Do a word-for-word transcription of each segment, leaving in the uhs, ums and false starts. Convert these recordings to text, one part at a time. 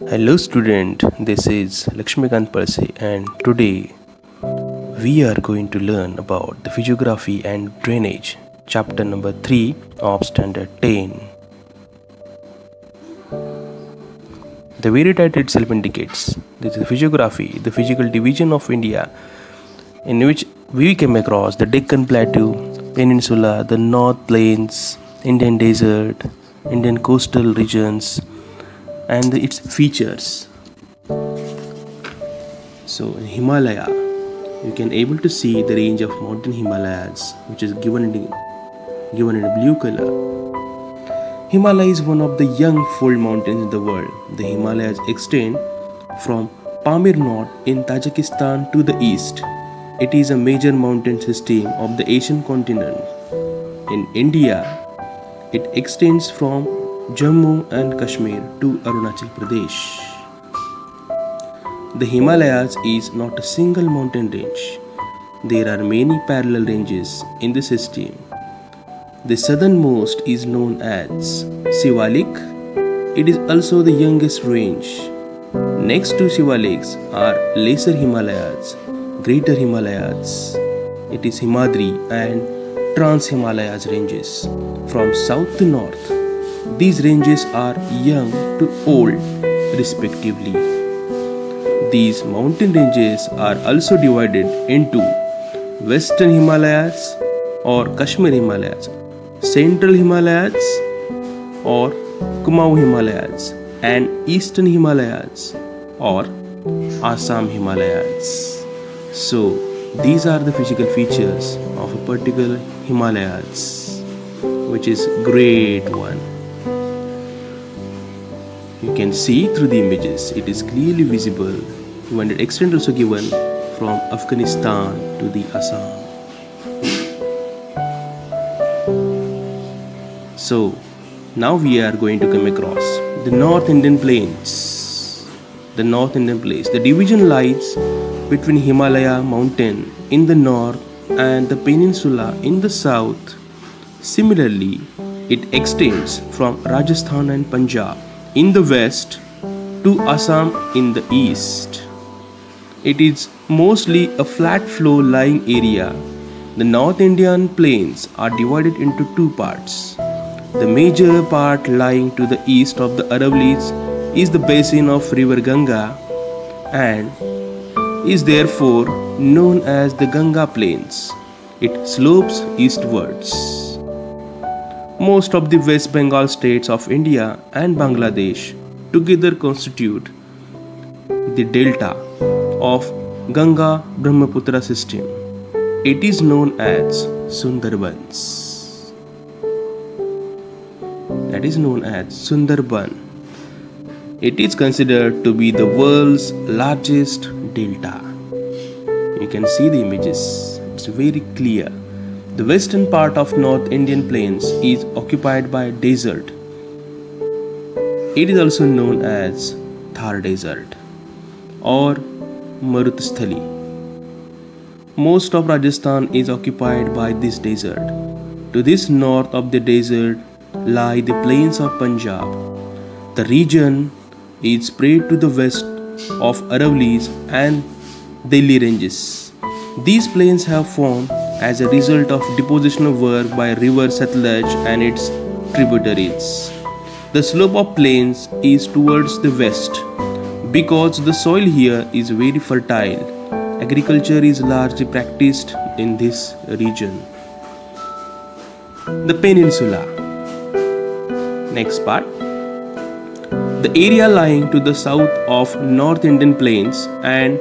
Hello student, this is Laxmikant Palse and today we are going to learn about the Physiography and Drainage, chapter number three of standard ten. The very title itself indicates this is Physiography, the physical division of India, in which we came across the Deccan Plateau, Peninsula, the North Plains, Indian Desert, Indian coastal regions, and its features. So in Himalaya, you can able to see the range of mountain Himalayas, which is given in given in a blue color. Himalaya is one of the young fold mountains in the world. The Himalayas extend from Pamir Knot in Tajikistan to the east. It is a major mountain system of the Asian continent. In India, it extends from Jammu and Kashmir to Arunachal Pradesh. The Himalayas is not a single mountain range. There are many parallel ranges in the system. The southernmost is known as Sivalik. It is also the youngest range. Next to Sivaliks are Lesser Himalayas, Greater Himalayas. It is Himadri and Trans Himalayas ranges from south to north. These ranges are young to old, respectively. These mountain ranges are also divided into Western Himalayas or Kashmir Himalayas, Central Himalayas or Kumau Himalayas, and Eastern Himalayas or Assam Himalayas. So, these are the physical features of a particular Himalayas, which is great one. You can see through the images, it is clearly visible when the extent also given from Afghanistan to the Assam. So, now we are going to come across the North Indian Plains. The North Indian Plains. The division lies between Himalaya mountain in the north and the peninsula in the south. Similarly, it extends from Rajasthan and Punjab in the west to Assam in the east. It is mostly a flat flow lying area. The North Indian plains are divided into two parts. The major part lying to the east of the Aravallis is the basin of river Ganga and is therefore known as the Ganga Plains. It slopes eastwards. Most of the West Bengal states of India and Bangladesh together constitute the delta of Ganga Brahmaputra system. It is known as Sundarbans. That is known as Sundarban. It is considered to be the world's largest delta. You can see the images, it's very clear. The western part of North Indian plains is occupied by desert. It is also known as Thar Desert or Marusthali. Most of Rajasthan is occupied by this desert. To this north of the desert lie the plains of Punjab. The region is spread to the west of Aravallis and Delhi ranges. These plains have formed as a result of deposition of work by river Satluj and its tributaries. The slope of plains is towards the west. Because the soil here is very fertile, agriculture is largely practiced in this region. The peninsula. Next part. The area lying to the south of North Indian plains and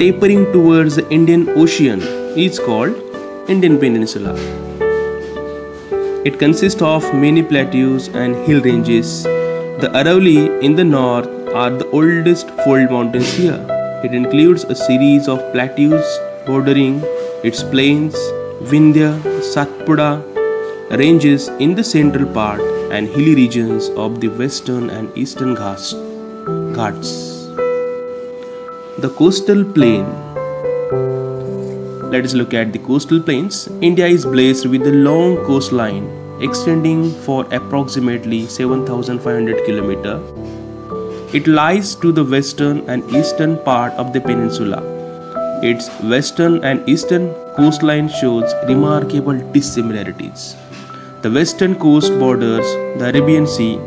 tapering towards the Indian Ocean is called Indian Peninsula. It consists of many plateaus and hill ranges. The Aravalli in the north are the oldest fold mountains here. It includes a series of plateaus bordering its plains, Vindhya, Satpura ranges in the central part and hilly regions of the western and eastern Ghats. The coastal plain. Let us look at the coastal plains. India is blessed with a long coastline extending for approximately seven thousand five hundred kilometers. It lies to the western and eastern part of the peninsula. Its western and eastern coastline shows remarkable dissimilarities. The western coast borders the Arabian Sea.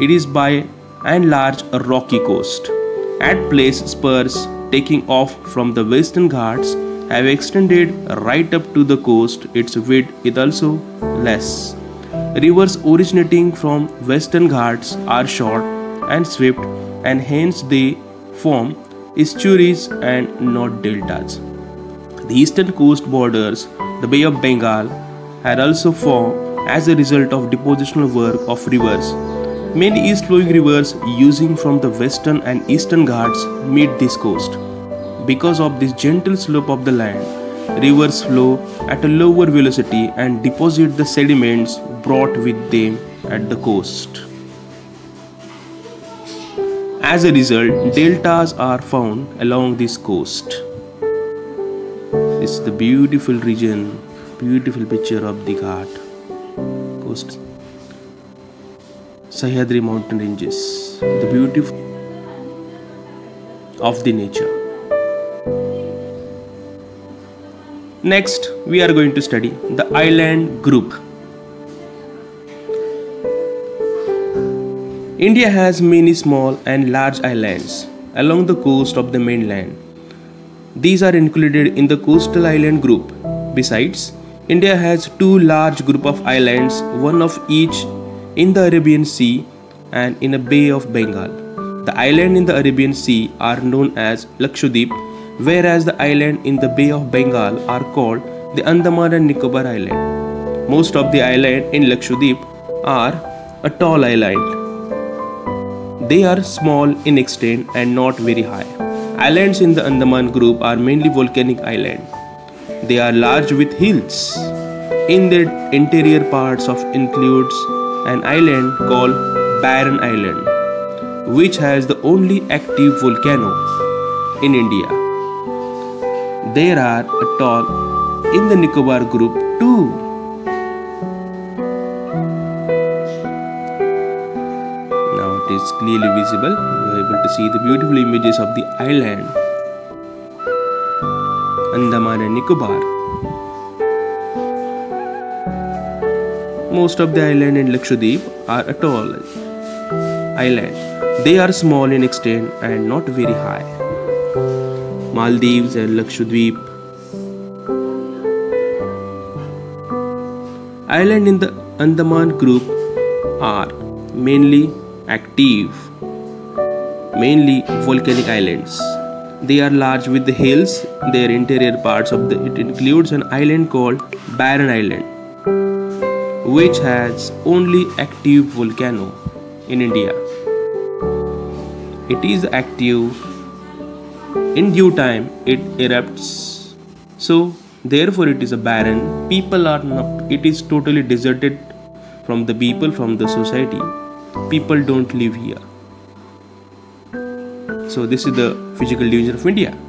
It is by and large a rocky coast. At places, spurs taking off from the western Ghats have extended right up to the coast. Its width is also less. Rivers originating from western Ghats are short and swift, and hence they form estuaries and not deltas. The eastern coast borders the Bay of Bengal had also formed as a result of depositional work of rivers. Many east-flowing rivers using from the western and eastern Ghats meet this coast. Because of this gentle slope of the land, rivers flow at a lower velocity and deposit the sediments brought with them at the coast. As a result, deltas are found along this coast. It's the beautiful region, beautiful picture of the Ghat coast. Sahyadri mountain ranges, the beauty of the nature. Next, we are going to study the island group. India has many small and large islands along the coast of the mainland. These are included in the coastal island group. Besides, India has two large groups of islands, one of each in the Arabian Sea and in the Bay of Bengal. The islands in the Arabian Sea are known as Lakshadweep, whereas the island in the Bay of Bengal are called the Andaman and Nicobar Island. Most of the island in Lakshadweep are atoll island. They are small in extent and not very high. Islands in the Andaman group are mainly volcanic islands. They are large with hills. In their interior parts of includes an island called Barren Island, which has the only active volcano in India. There are atoll in the Nicobar group too. Now it is clearly visible. You are able to see the beautiful images of the island Andaman and Nicobar. Most of the island in Lakshadweep are atoll island. They are small in extent and not very high. Maldives and Lakshadweep. Island in the Andaman group are mainly active, mainly volcanic islands. They are large with the hills. Their interior parts of the it includes an island called Barren Island, which has only active volcano in India. It is active. In due time, it erupts. So, therefore, it is a barren. People are not. It is totally deserted from the people, from the society. People don't live here. So, this is the physical division of India.